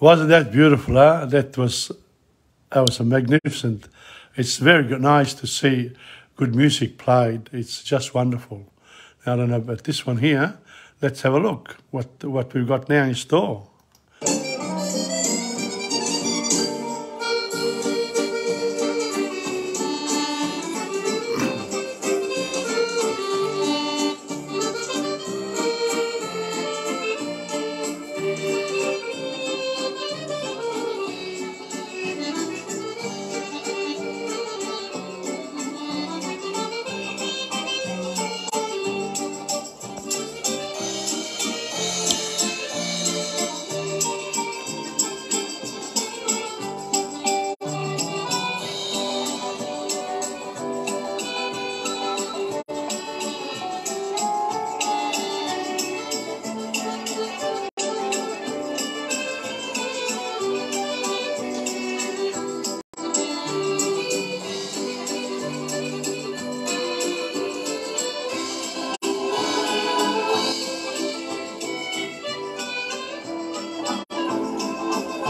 Wasn't that beautiful, huh? That was a magnificent. It's very good, nice to see good music played. It's just wonderful. Now, I don't know about this one here. Let's have a look what we've got now in store.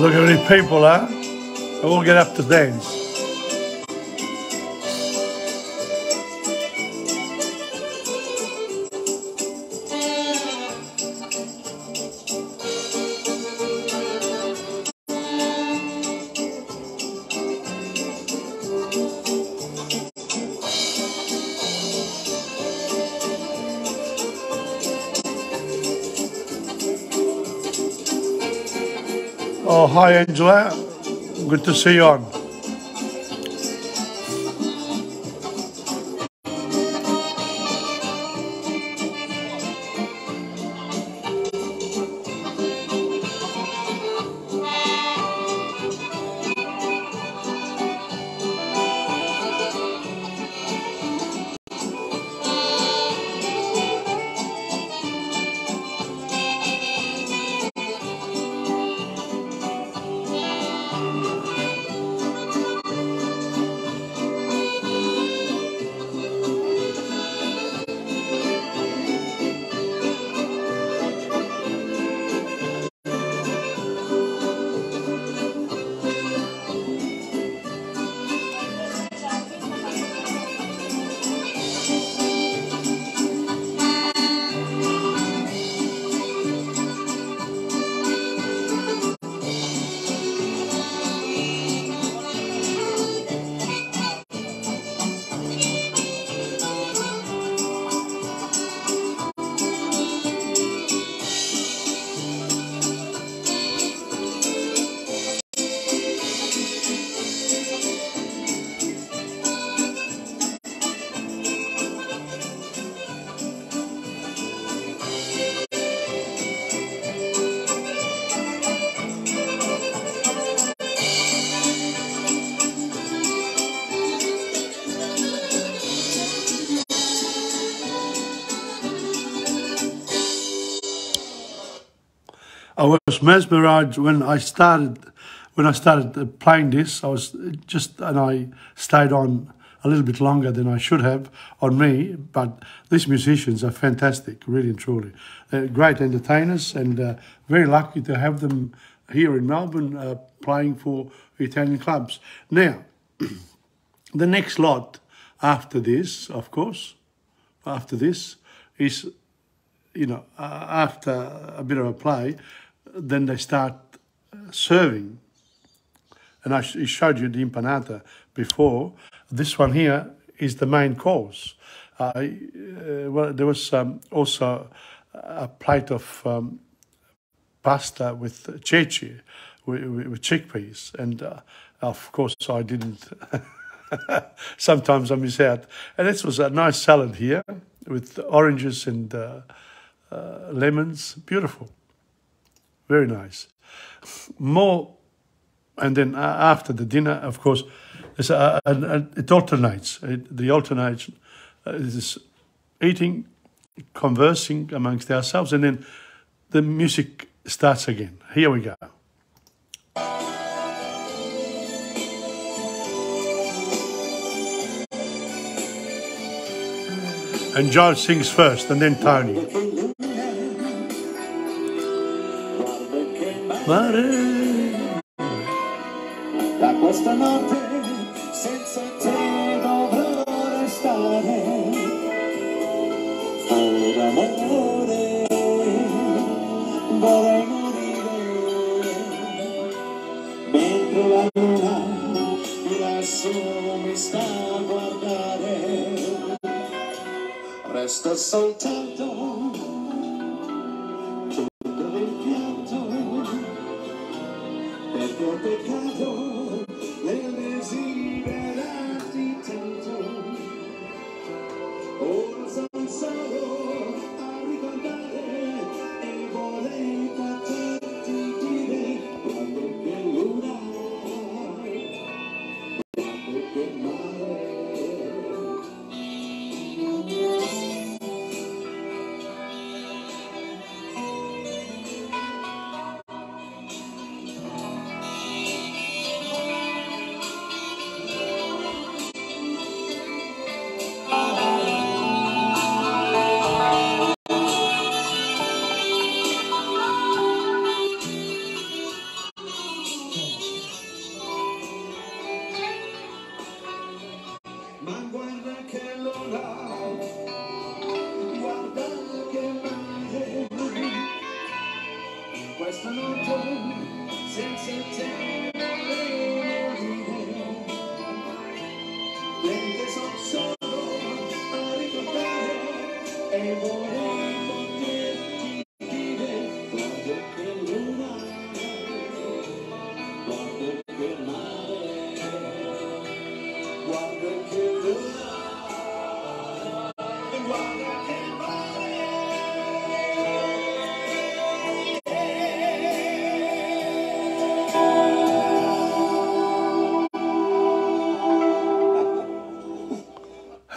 Look at these people, huh? They all get up to dance. Oh, hi Angela, good to see you on. I was mesmerized when I started playing this. I was just, and I stayed on a little bit longer than I should have on me, but these musicians are fantastic, really and truly. They're great entertainers, and very lucky to have them here in Melbourne playing for Italian clubs. Now, the next lot after this, of course, after this is, you know, after a bit of a play, then they start serving. And I showed you the empanada before. This one here is the main course. Well, there was also a plate of pasta with ceci, with chickpeas. And of course, I didn't. Sometimes I miss out. And this was a nice salad here with oranges and lemons. Beautiful. Very nice. More, and then after the dinner, of course, it alternates. The alternation is eating, conversing amongst ourselves, and then the music starts again. Here we go. And George sings first, and then Tony. Da questa notte senza te dovrò restare. Per amore vorrei morire. Mentre la luna da sola mi sta a guardare. Resta soltanto.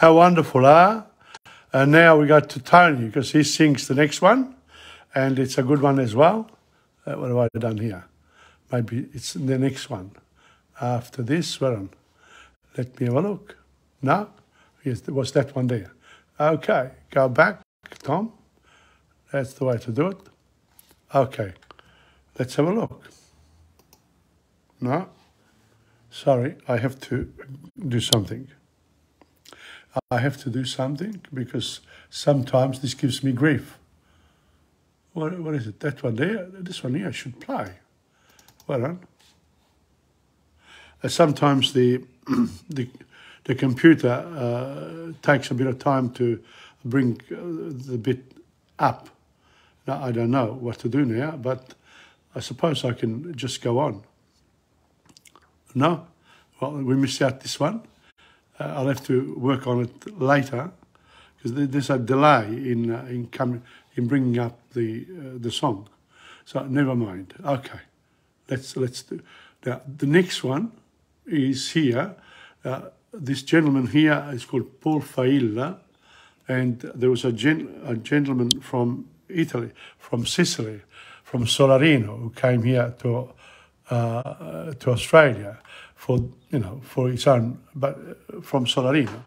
How wonderful, ah? And now we got to Tony, because he sings the next one, and it's a good one as well. What have I done here? Maybe it's the next one. After this, well, let me have a look. No? Yes, it was that one there. Okay, go back, Tom. That's the way to do it. Okay, let's have a look. No? Sorry, I have to do something. I have to do something because sometimes this gives me grief. What is it? That one there? This one here I should play. Well done. Sometimes the computer takes a bit of time to bring the bit up. Now, I don't know what to do now, but I suppose I can just go on. No? Well, we missed out this one. I'll have to work on it later because there's a delay in bringing up the song. So never mind. Okay, let's do. Now the next one is here. This gentleman here is called Paul Failla, and there was a gentleman from Italy, from Sicily, from Solarino who came here to Australia for, you know, for his own, but from Solarino.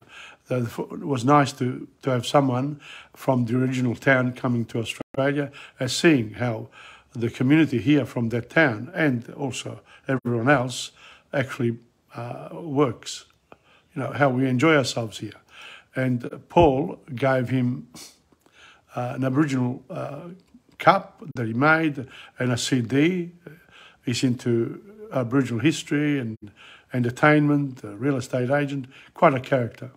It was nice to have someone from the original town coming to Australia and seeing how the community here from that town and also everyone else actually works, you know, how we enjoy ourselves here. And Paul gave him an Aboriginal cup that he made and a CD. He's into Aboriginal history and entertainment, a real estate agent, quite a character.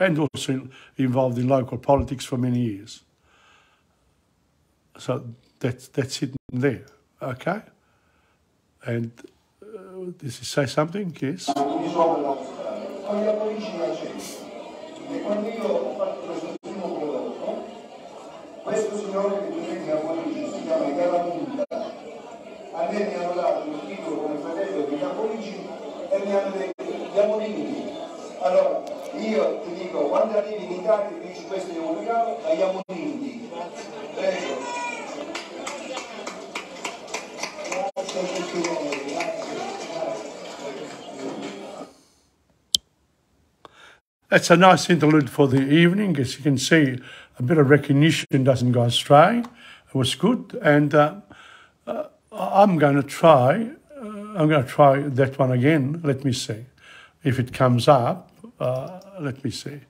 And also involved in local politics for many years. So that's it there, okay? And this is say something, yes? Io ti dico, quando arrivi in Italia e dici questo è un regalo, andiamo uniti. Prego. Grazie a tutti voi, grazie. That's a nice interlude for the evening. As you can see, a bit of recognition doesn't go astray. It was good, and I'm going to try that one again. Let me see if it comes up. Let me see.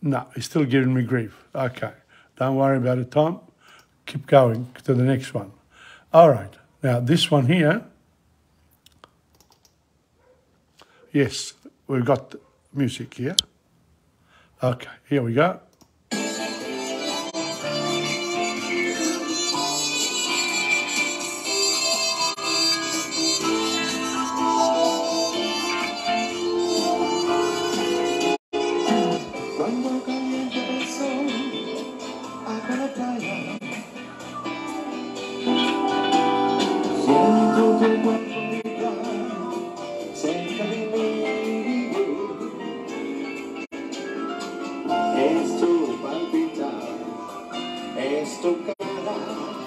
No, it's still giving me grief. Okay, don't worry about it, Tom. Keep going to the next one. All right, now this one here. Yes, we've got music here. Okay, here we go.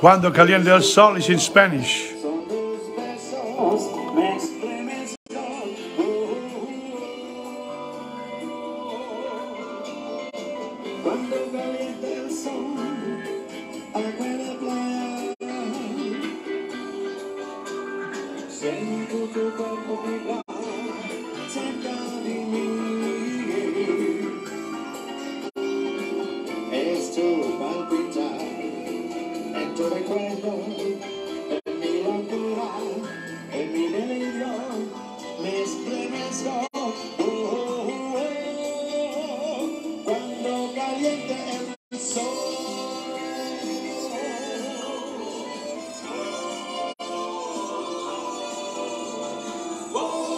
Cuando caliente el sol is in Spanish. Whoa!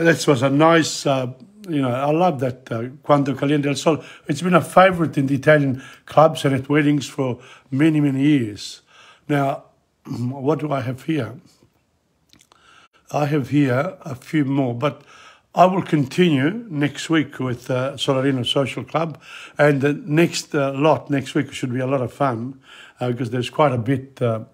That was a nice, I love that Quando Caliente il Sol. It's been a favorite in the Italian clubs and at weddings for many, many years. Now, what do I have here? I have here a few more, but I will continue next week with Solarino Social Club, and the next lot next week should be a lot of fun because there's quite a bit there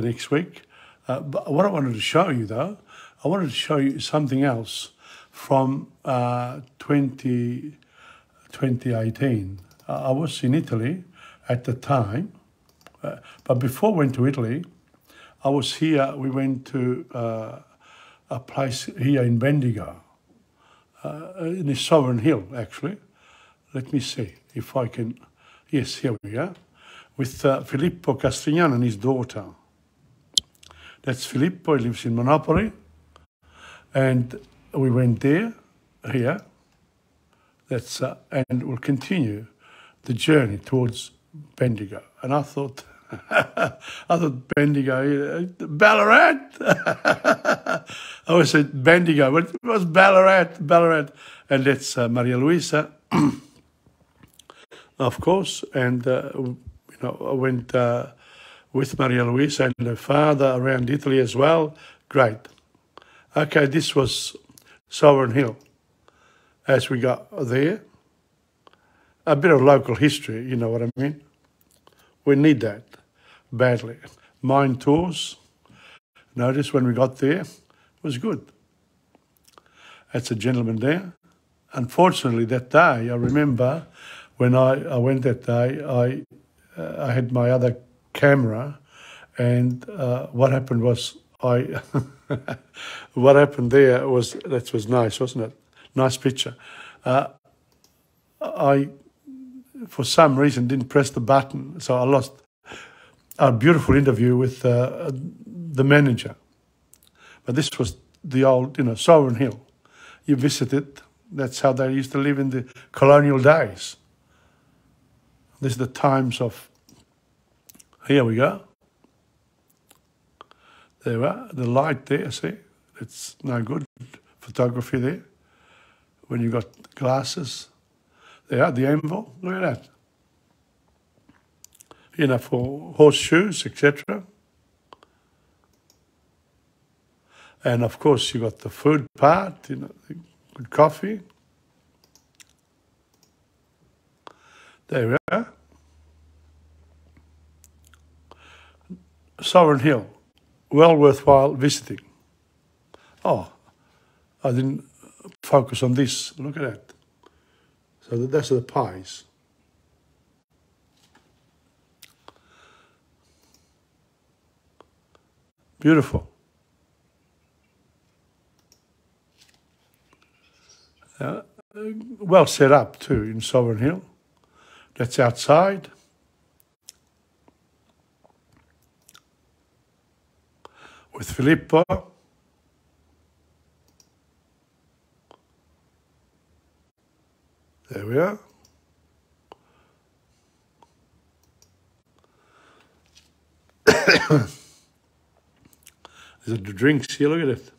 next week. But what I wanted to show you, though, I wanted to show you something else from 2018. I was in Italy at the time, but before I went to Italy, I was here. We went to a place here in Bendigo, in the Sovereign Hill, actually. Let me see if I can. Yes, here we are, with Filippo Castigliano and his daughter. That's Filippo. He lives in Monopoli, and we went there. Here, that's and we'll continue the journey towards Bendigo. And I thought. I thought Bendigo, Ballarat. I always said Bendigo, but it was Ballarat. And that's Maria Luisa, of course. And I went with Maria Luisa and her father around Italy as well. Great. Okay, this was Sovereign Hill. As we got there, a bit of local history. You know what I mean? We need that. Badly. Mine tours. Notice when we got there, it was good. That's a gentleman there. Unfortunately, that day, I remember when I went that day, I had my other camera, and what happened was what happened there was, that was nice, wasn't it? Nice picture. I, for some reason, didn't press the button, so I lost a beautiful interview with the manager. But this was the old, Sovereign Hill. You visit it. That's how they used to live in the colonial days. This is the times of, here we go. There we are, the light there, see? It's no good photography there. When you've got glasses. There, the anvil, look at that. For horseshoes, etc. And of course, you got the food part, good coffee. There we are. Sovereign Hill, well worthwhile visiting. Oh, I didn't focus on this. Look at that. So that's the pies. Beautiful. Well set up too in Sovereign Hill. That's outside. With Filippo. There we are. The drinks here, look at it.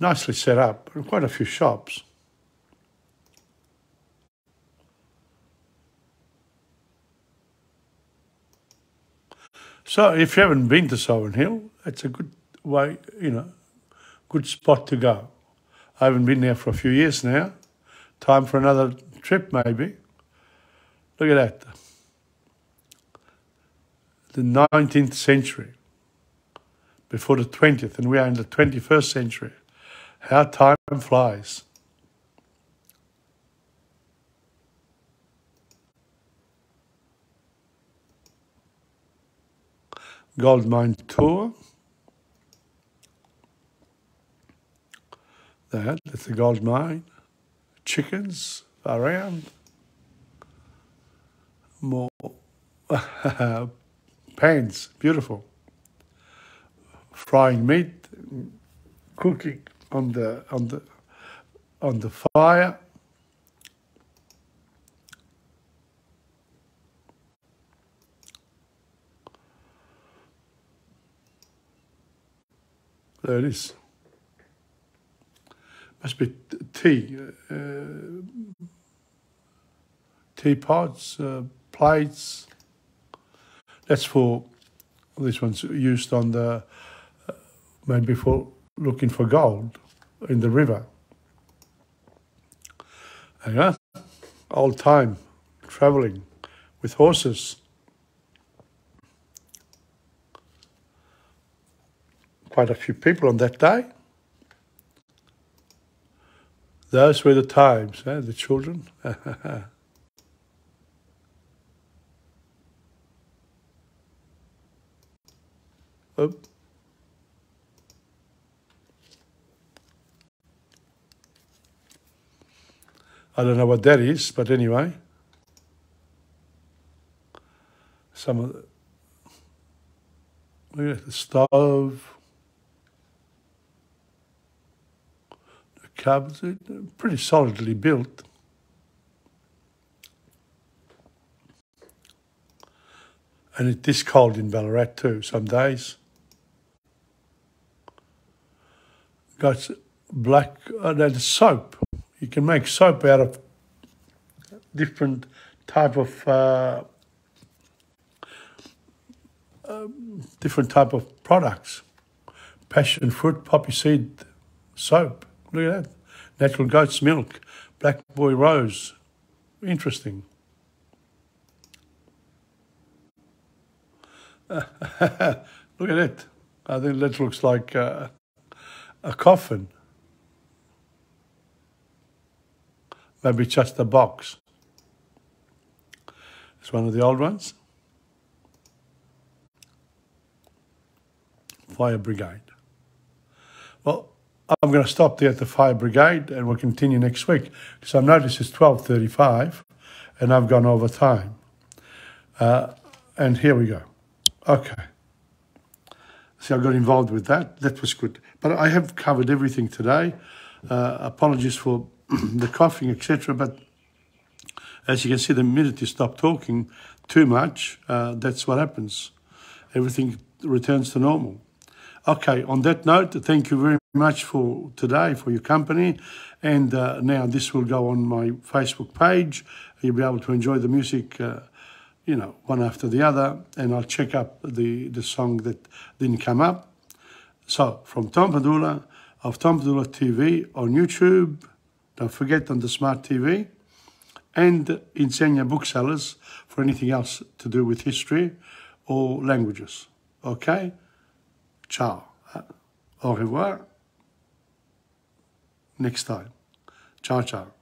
Nicely set up, quite a few shops. So if you haven't been to Sovereign Hill, it's a good way, good spot to go. I haven't been there for a few years now. Time for another trip maybe. Look at that. The 19th century. Before the 20th, and we are in the 21st century. How time flies. Gold mine tour. That's the gold mine. Chickens around. More pans, beautiful. Frying meat, cooking on the fire. There it is. must be teapots, plates. That's for, this one's used on the, maybe for looking for gold in the river. Yeah, old time travelling with horses. Quite a few people on that day. Those were the times, eh? The children. Oh. I don't know what that is, but anyway. Some of the... Look at the stove. The cupboards are pretty solidly built. And it is cold in Ballarat too, some days. Got black, the soap. You can make soap out of different type of products. Passion fruit, poppy seed soap. Look at that. Natural goat's milk, blackberry rose. Interesting. Look at it. I think that looks like a coffin. Maybe just a box. It's one of the old ones. Fire Brigade. Well, I'm going to stop there at the Fire Brigade and we'll continue next week. So I've noticed it's 12:35 and I've gone over time. And here we go. Okay. See, I got involved with that. That was good. But I have covered everything today. Apologies for the coughing, etc. But as you can see, the minute you stop talking too much, that's what happens. Everything returns to normal. Okay, on that note, thank you very much for today, for your company. And now this will go on my Facebook page. You'll be able to enjoy the music, you know, one after the other. And I'll check up the song that didn't come up. So, from Tom Padula of Tom Padula TV on YouTube. Don't forget on the Smart TV and Insegna Booksellers for anything else to do with history or languages. Okay? Ciao. Au revoir. Next time. Ciao, ciao.